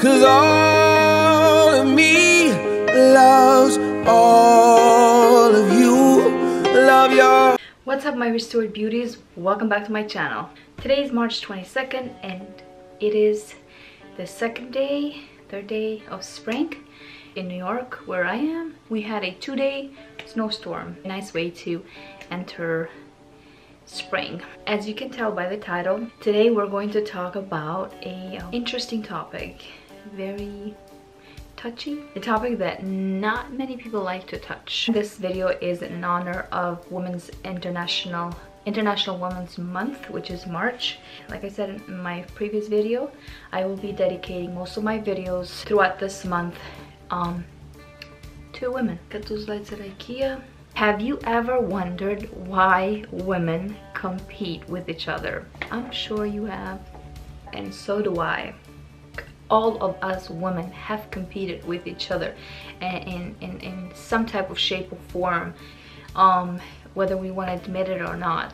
'Cause all of me loves all of you. Love y'all. What's up, my restored beauties? Welcome back to my channel. Today is March 22nd and it is the third day of spring in New York, where I am. We had a two-day snowstorm. A nice way to enter spring. As you can tell by the title, today we're going to talk about a interesting topic, very touchy, a topic that not many people like to touch. This video is in honor of Women's International Women's Month, which is March. Like I said in my previous video, I will be dedicating most of my videos throughout this month to women. Got those lights at IKEA. Have you ever wondered why women compete with each other? I'm sure you have, and so do I. All of us women have competed with each other in some type of shape or form, whether we want to admit it or not.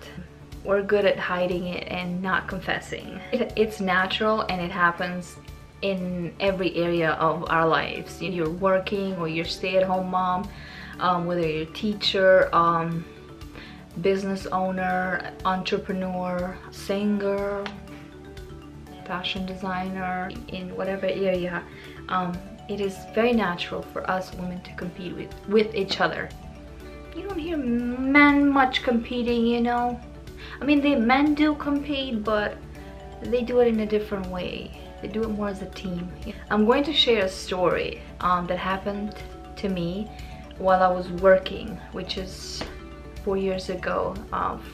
We're good at hiding it and not confessing. It's natural and it happens in every area of our lives. You're working or you're stay-at-home mom, whether you're a teacher, business owner, entrepreneur, singer, fashion designer, in whatever area, it is very natural for us women to compete with each other. You don't hear men much competing, you know. I mean, men do compete, but they do it in a different way. They do it more as a team. I'm going to share a story that happened to me while I was working, which is 4 years ago,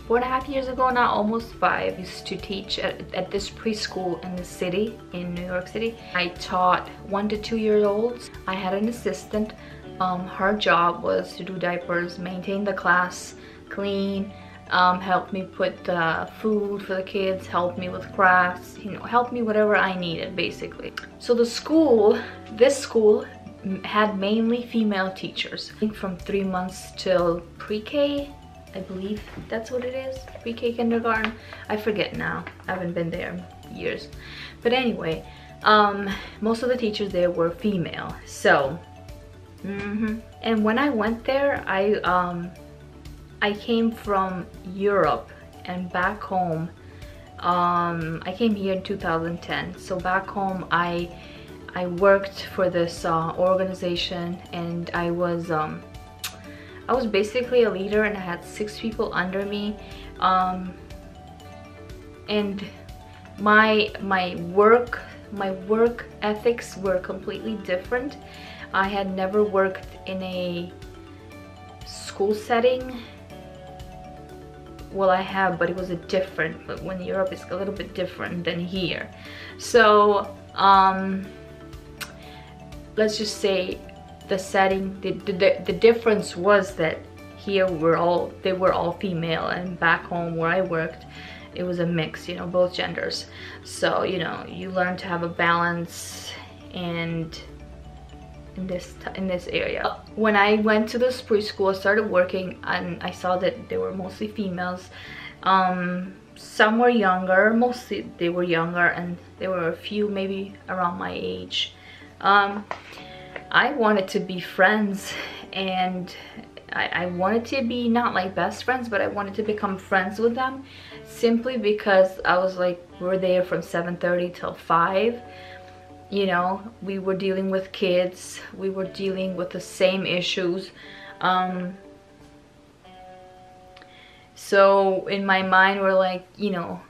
4.5 years ago now, almost 5. I used to teach at this preschool in the city, in New York City. I taught 1 to 2 year olds. I had an assistant. Her job was to do diapers, maintain the class clean, help me put food for the kids, help me with crafts, you know, help me whatever I needed, basically. So the school, this school, had mainly female teachers. I think from 3 months till pre-K, I believe that's what it is, pre-K, kindergarten, I forget now, I haven't been there years. But anyway, most of the teachers there were female. So and when I went there, I came from Europe and back home. I came here in 2010, so back home I worked for this organization, and I was basically a leader, and I had 6 people under me, and my work ethics were completely different. I had never worked in a school setting. Well, I have, but it was a different. But when Europe is a little bit different than here, so. Let's just say the setting, the difference was that here they were all female, and back home where I worked, it was a mix, you know, both genders. So, you know, you learn to have a balance, and in this area. When I went to this preschool, I started working, and I saw that they were mostly females. Some were younger, mostly they were younger, and there were a few maybe around my age. I wanted to be friends, and I wanted to be not like best friends, but I wanted to become friends with them, simply because I was like, we're there from 7:30 till 5. You know, we were dealing with kids, we were dealing with the same issues. So in my mind, we're like, you know,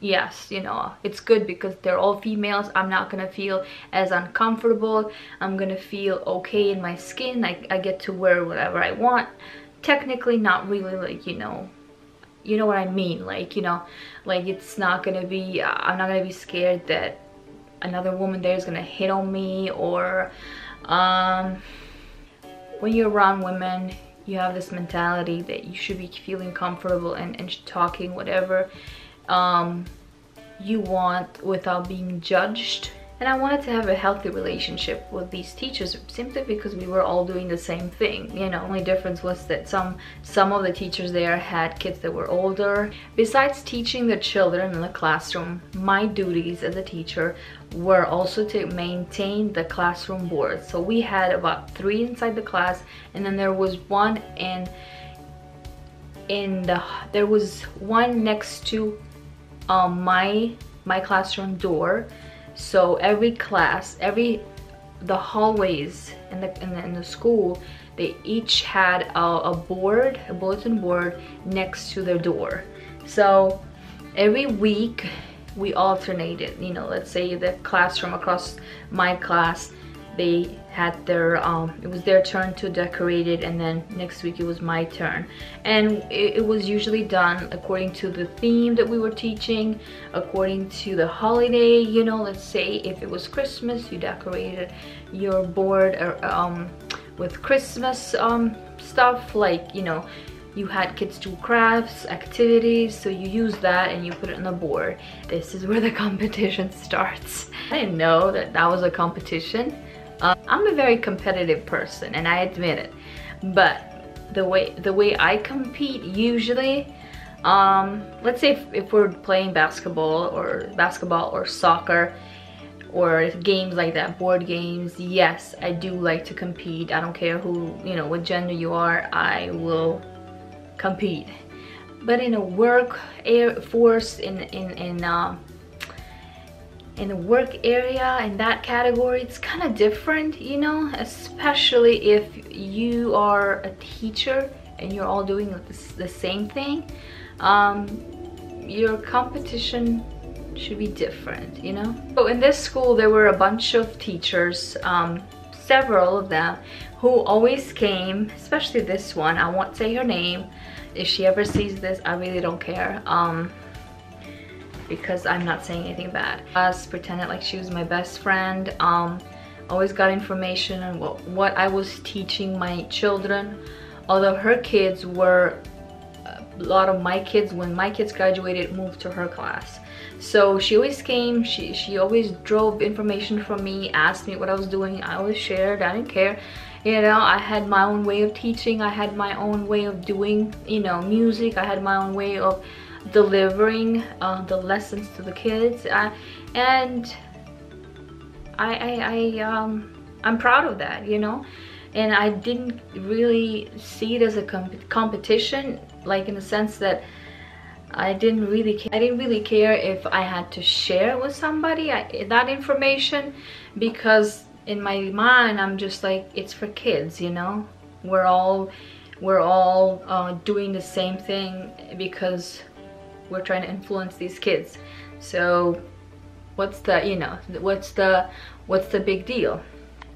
yes, you know, it's good because they're all females. I'm not gonna feel as uncomfortable. I'm gonna feel okay in my skin. I get to wear whatever I want. Technically, not really, like, you know what I mean? Like, you know, like it's not gonna be, I'm not gonna be scared that another woman there is gonna hit on me, or when you're around women, you have this mentality that you should be feeling comfortable and talking whatever you want without being judged. And I wanted to have a healthy relationship with these teachers simply because we were all doing the same thing. You know, only difference was that some of the teachers there had kids that were older. Besides teaching the children in the classroom, my duties as a teacher were also to maintain the classroom board. So we had about 3 inside the class, and then there was one there was one next to my classroom door. So every class, the hallways in the school, they each had a bulletin board next to their door. So every week we alternated. You know, let's say the classroom across my class, they had their it was their turn to decorate it, and then next week it was my turn. And it was usually done according to the theme that we were teaching, according to the holiday. You know, let's say if it was Christmas, you decorated your board with Christmas stuff, like, you know, you had kids do crafts, activities, so you use that and you put it on the board. This is where the competition starts. I didn't know that that was a competition. I'm a very competitive person, and I admit it, but the way I compete usually, let's say if we're playing basketball or soccer or games like that, board games, yes, I do like to compete. I don't care who, you know, what gender you are, I will compete. But in a workforce, in the work area, in that category, it's kind of different, you know, especially if you are a teacher and you're all doing the same thing. Your competition should be different, you know. So in this school there were a bunch of teachers, several of them, who always came, especially this one. I won't say her name. If she ever sees this, I really don't care, because I'm not saying anything bad. Us pretended like she was my best friend. Always got information on what I was teaching my children, although her kids were a lot of my kids. When my kids graduated, moved to her class. So she always came, she always drove information from me, asked me what I was doing. I always shared, I didn't care. You know, I had my own way of teaching, I had my own way of doing, you know, music, I had my own way of delivering the lessons to the kids. I'm proud of that, you know. And I didn't really see it as a competition, like, in the sense that I didn't really care if I had to share with somebody that information, because in my mind I'm just like, it's for kids, you know. We're all doing the same thing because we're trying to influence these kids. So what's the, you know, what's the big deal?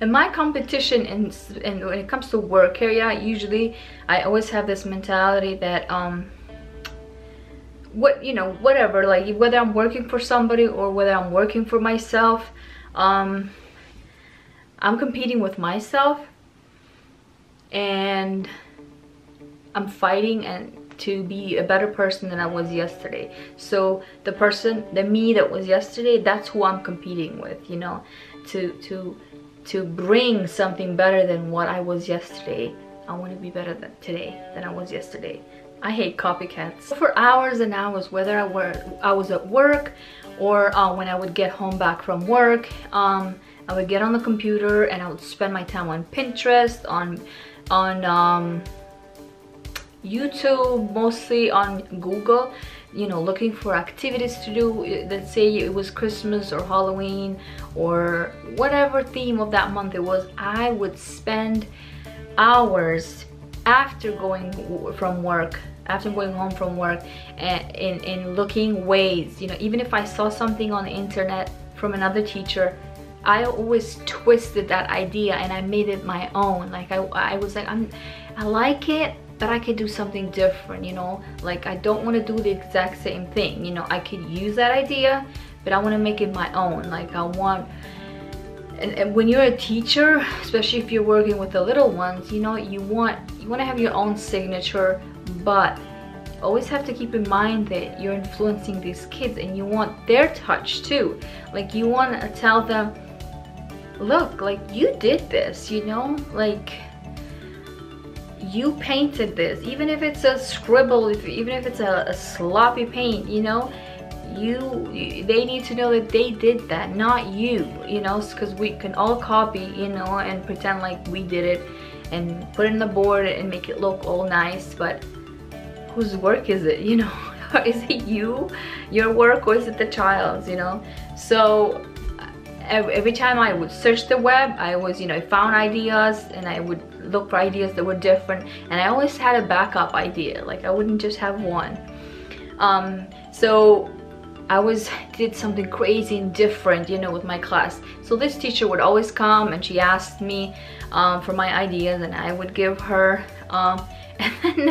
And my competition and when it comes to work area, usually I always have this mentality that whatever, like, whether I'm working for somebody or whether I'm working for myself, I'm competing with myself, and I'm fighting to be a better person than I was yesterday. So the me that was yesterday, that's who I'm competing with, you know, to bring something better than what I was yesterday. I want to be better today than I was yesterday. I hate copycats. For hours and hours, whether I was at work or when I would get home back from work, I would get on the computer and I would spend my time on Pinterest, on YouTube, mostly on Google, you know, looking for activities to do. Let's say it was Christmas or Halloween or whatever theme of that month it was, I would spend hours after going home from work, in looking ways, you know. Even if I saw something on the internet from another teacher, I always twisted that idea and I made it my own. Like, I was like, I like it, but I could do something different, you know. Like, I don't want to do the exact same thing, you know. I could use that idea, but I want to make it my own. Like, I want. And when you're a teacher, especially if you're working with the little ones, you know, you want to have your own signature, but always have to keep in mind that you're influencing these kids and you want their touch too. Like, you want to tell them, look, like, you did this, you know, like, you painted this. Even if it's a scribble, even if it's a sloppy paint, you know, they need to know that they did that, not you, you know, because we can all copy, you know, and pretend like we did it and put it in the board and make it look all nice, but whose work is it, you know? Is it your work, or is it the child's, you know? So every time I would search the web, I was, you know, I found ideas and I would look for ideas that were different, and I always had a backup idea, like I wouldn't just have one. So I always did something crazy and different, you know, with my class. So this teacher would always come and she asked me for my ideas, and I would give her, and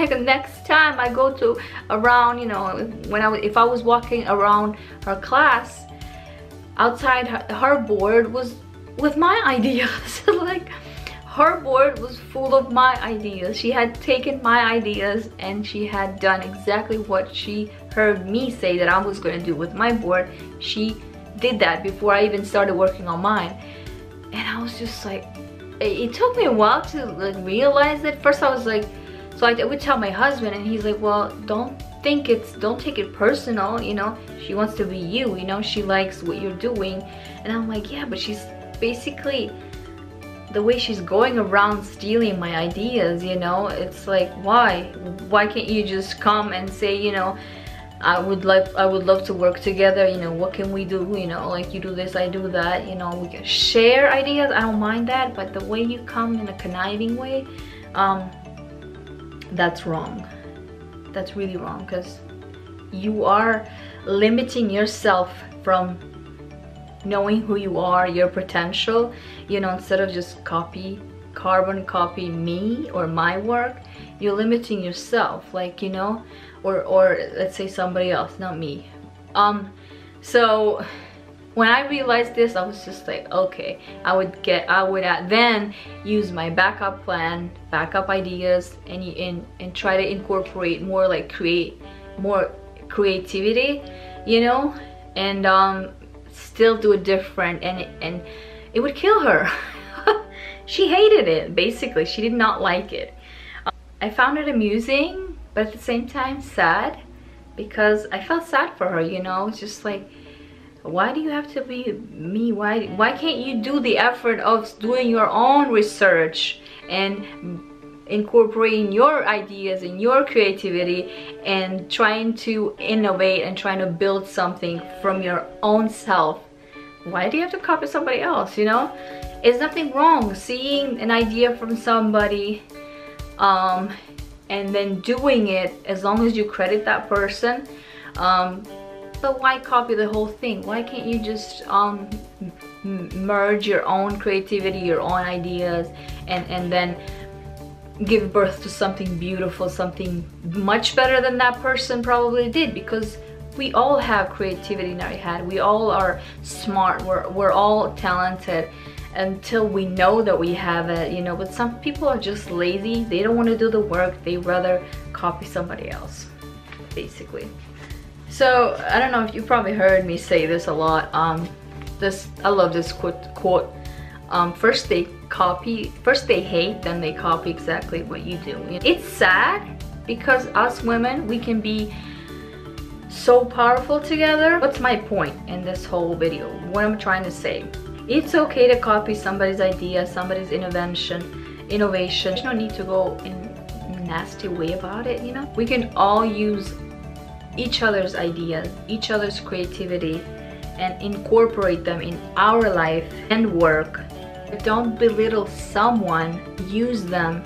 then next time I go to around, you know, if I was walking around her class, outside her board was with my ideas. Like, her board was full of my ideas. She had taken my ideas and she had done exactly what she heard me say that I was going to do with my board. She did that before I even started working on mine. And I was just like, it took me a while to, like, realize it. First I was like, so I would tell my husband and he's like, well, don't take it personal, you know, she wants to be you, you know, she likes what you're doing. And I'm like, yeah, but she's basically, the way she's going around stealing my ideas, you know, it's like, why can't you just come and say, you know, I would love to work together, you know, what can we do, you know, like, you do this, I do that, you know, we can share ideas, I don't mind that, but the way you come in a conniving way, that's wrong. That's really wrong, because you are limiting yourself from knowing who you are, your potential, you know. Instead of just carbon copy me or my work, you're limiting yourself, like, you know, or let's say somebody else, not me. So when I realized this, I was just like, okay, I would then use my backup plan, backup ideas, and try to incorporate more, like, create more creativity, you know, and still do it different, and it would kill her. She hated it, basically. She did not like it. I found it amusing, but at the same time sad, because I felt sad for her, you know. It's just like, why do you have to be me? Why can't you do the effort of doing your own research and incorporating your ideas and your creativity and trying to innovate and trying to build something from your own self? Why do you have to copy somebody else, you know? It's nothing wrong seeing an idea from somebody and then doing it, as long as you credit that person. But why copy the whole thing? Why can't you just merge your own creativity, your own ideas, and then give birth to something beautiful, something much better than that person probably did? Because we all have creativity in our head, we all are smart, we're all talented until we know that we have it, you know. But some people are just lazy, they don't want to do the work, they rather copy somebody else, basically. So I don't know if you probably heard me say this a lot, I love this quote. First they copy, first they hate, then they copy exactly what you do. It's sad, because us women, we can be so powerful together. What's my point in this whole video? What I'm trying to say, it's okay to copy somebody's idea, somebody's innovation. There's no need to go in a nasty way about it, you know. We can all use each other's ideas, each other's creativity, and incorporate them in our life and work. Don't belittle someone, use them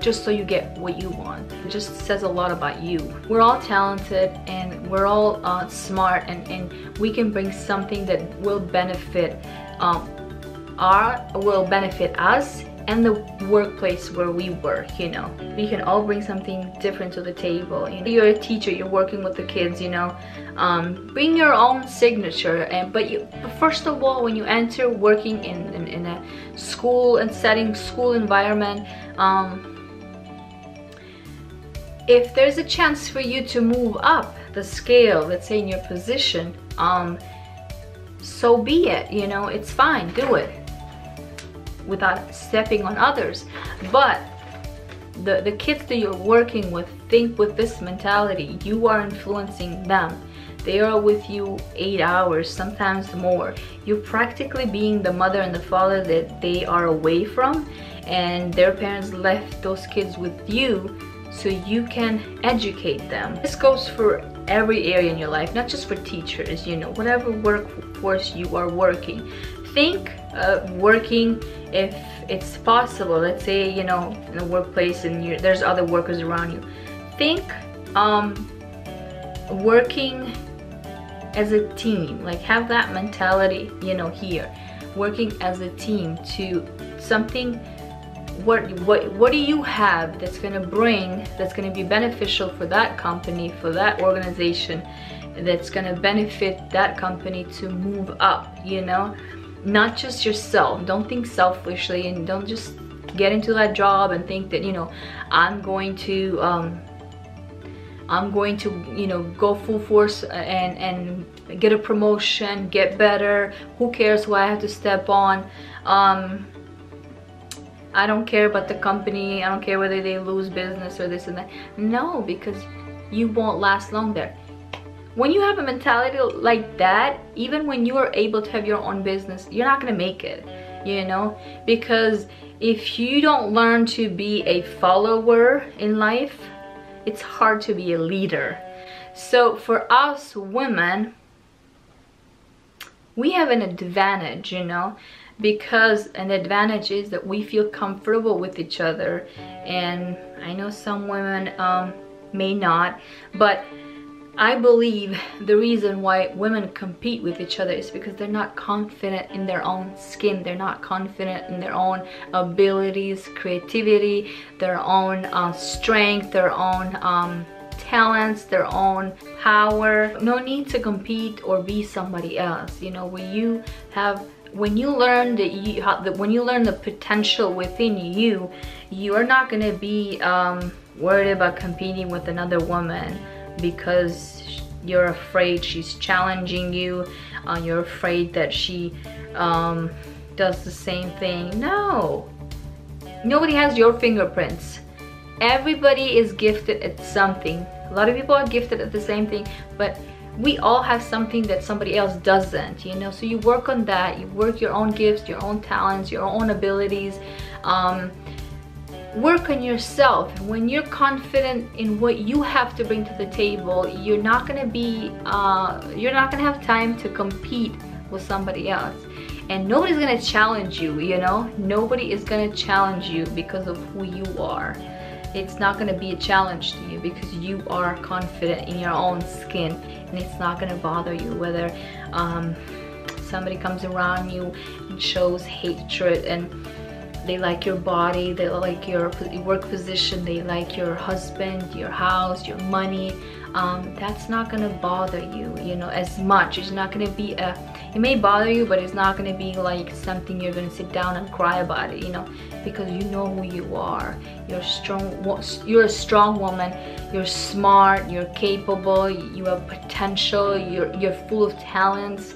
just so you get what you want. It just says a lot about you. We're all talented and we're all smart, and we can bring something that will benefit us and the workplace where we work, you know. We can all bring something different to the table. You know, you're a teacher, you're working with the kids, you know, bring your own signature. But first of all, when you enter working in a school environment, if there's a chance for you to move up the scale, let's say in your position, so be it, you know, it's fine, do it without stepping on others. But the kids that you're working with, think with this mentality: you are influencing them. They are with you 8 hours, sometimes more. You're practically being the mother and the father that they are away from, and their parents left those kids with you so you can educate them. This goes for every area in your life, not just for teachers, you know, whatever workforce you are working. Think working, if it's possible, let's say, you know, in the workplace and there's other workers around you. Think working as a team, like have that mentality, you know, here. Working as a team to something, what do you have that's going to bring, that's going to be beneficial for that company, for that organization, that's going to benefit that company to move up, you know? Not just yourself. Don't think selfishly, and don't just get into that job and think that, you know, I'm going to, you know, go full force and get a promotion, get better. Who cares who I have to step on? I don't care about the company. I don't care whether they lose business or this and that. No, because you won't last long there. When you have a mentality like that, even when you are able to have your own business, you're not going to make it, you know? Because if you don't learn to be a follower in life, it's hard to be a leader. So for us women, we have an advantage, you know? Because an advantage is that we feel comfortable with each other. And I know some women may not, but I believe the reason why women compete with each other is because they're not confident in their own skin. They're not confident in their own abilities, creativity, their own strength, their own talents, their own power. No need to compete or be somebody else. You know, when you learn the potential within you, you are not going to be worried about competing with another woman, because you're afraid she's challenging you, you're afraid that she does the same thing. No, nobody has your fingerprints. Everybody is gifted at something. A lot of people are gifted at the same thing, but we all have something that somebody else doesn't, you know? So you work on that. You work your own gifts, your own talents, your own abilities. Work on yourself. When you're confident in what you have to bring to the table, you're not going to be have time to compete with somebody else, and nobody's going to challenge you, you know? Nobody is going to challenge you because of who you are. It's not going to be a challenge to you because you are confident in your own skin, and it's not going to bother you whether somebody comes around you and shows hatred, and they like your body, they like your work position, they like your husband, your house, your money. That's not gonna bother you, you know, as much. It's not gonna be it may bother you, but it's not gonna be like something you're gonna sit down and cry about it, you know, because you know who you are. You're strong. You're a strong woman. You're smart. You're capable. You have potential. You're full of talents.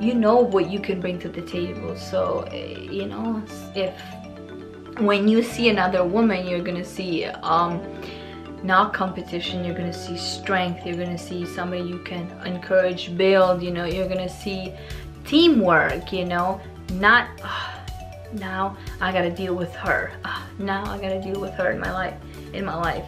You know what you can bring to the table. So, you know, when you see another woman, you're gonna see not competition, you're gonna see strength, you're gonna see somebody you can encourage, build, you know, you're gonna see teamwork, you know, not now I gotta deal with her, now I gotta deal with her in my life.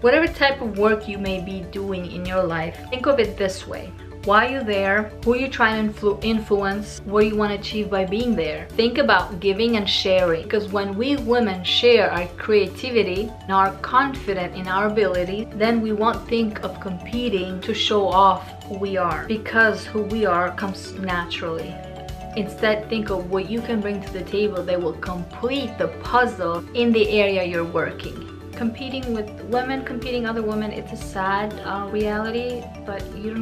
Whatever type of work you may be doing in your life, think of it this way: why you're there, who you try to influence, what you want to achieve by being there. Think about giving and sharing, because when we women share our creativity and are confident in our ability, then we won't think of competing to show off who we are, because who we are comes naturally. Instead, think of what you can bring to the table that will complete the puzzle in the area you're working. Competing with women, competing other women, it's a sad reality, but you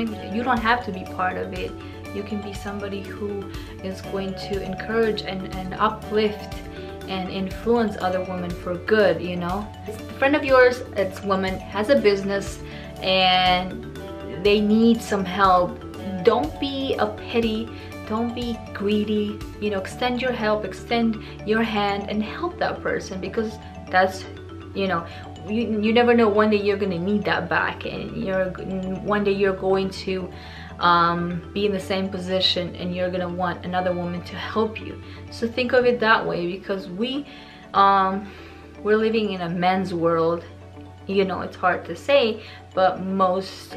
don't have to be part of it. You can be somebody who is going to encourage and uplift and influence other women for good, you know. A friend of yours, it's a woman, has a business and they need some help. Don't be a pity, don't be greedy, you know, extend your help, extend your hand and help that person, because that's, you know, you never know, one day you're gonna need that back, and one day you're going to be in the same position and you're gonna want another woman to help you. So think of it that way, because we're living in a men's world, you know. It's hard to say, but most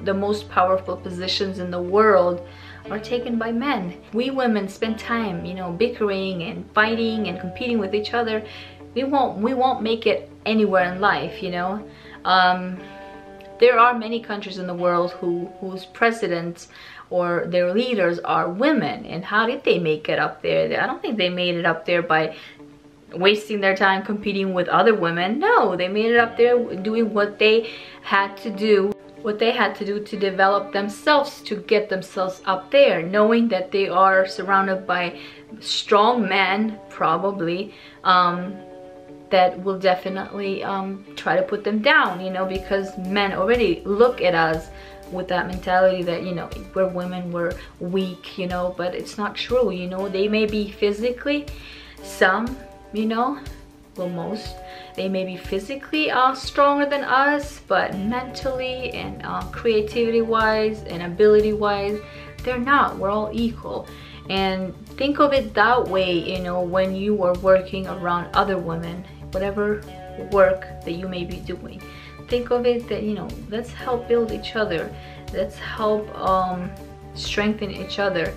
the most powerful positions in the world are taken by men. We women spend time, you know, bickering and fighting and competing with each other. We won't make it anywhere in life, you know. There are many countries in the world whose presidents or their leaders are women, and how did they make it up there? I don't think they made it up there by wasting their time competing with other women. No, they made it up there doing what they had to do to develop themselves, to get themselves up there, knowing that they are surrounded by strong men, probably, that will definitely try to put them down, you know, because men already look at us with that mentality that, you know, we're women, we're weak, you know, but it's not true, you know. They may be physically, some, you know, well, most, they may be physically stronger than us, but mentally and creativity wise and ability wise, they're not. We're all equal. And think of it that way, you know, when you are working around other women, whatever work that you may be doing, think of it that, you know, let's help build each other, let's help strengthen each other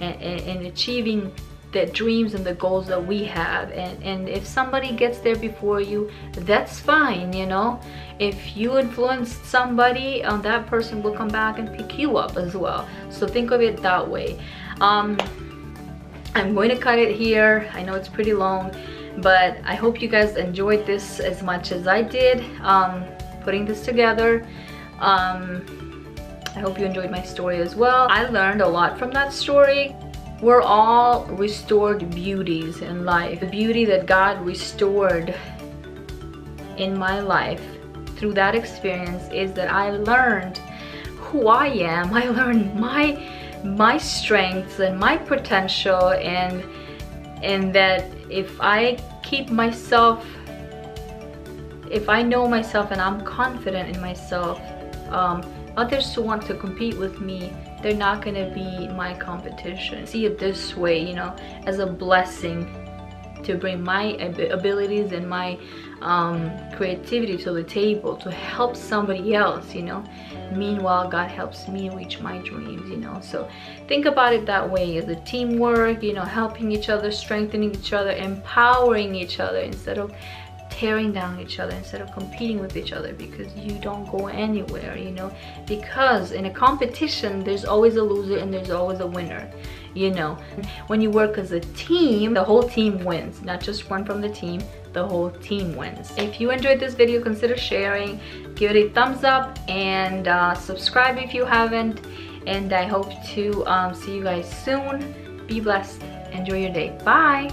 and achieving the dreams and the goals that we have. And if somebody gets there before you, that's fine, you know. If you influence somebody, that person will come back and pick you up as well. So think of it that way. I'm going to cut it here. I know it's pretty long, but I hope you guys enjoyed this as much as I did putting this together. I hope you enjoyed my story as well. I learned a lot from that story. We're all restored beauties in life. The beauty that God restored in my life through that experience is that I learned who I am. I learned my strengths and my potential, and that if I keep myself, if I know myself and I'm confident in myself, others who want to compete with me, they're not going to be my competition. See it this way, you know, as a blessing to bring my abilities and my creativity to the table to help somebody else, you know. Meanwhile, God helps me reach my dreams, you know. So think about it that way, as a teamwork, you know, helping each other, strengthening each other, empowering each other instead of tearing down each other, instead of competing with each other, because you don't go anywhere, you know. Because in a competition, there's always a loser and there's always a winner, you know. When you work as a team, the whole team wins, not just one from the team, the whole team wins. If you enjoyed this video, consider sharing, give it a thumbs up, and subscribe if you haven't, and I hope to see you guys soon. Be blessed, enjoy your day, bye.